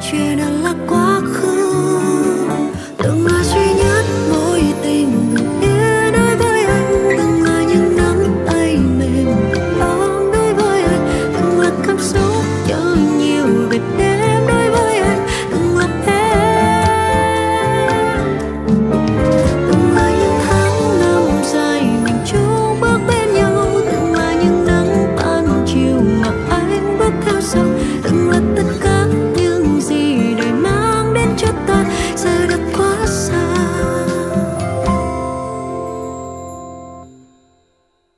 chuyện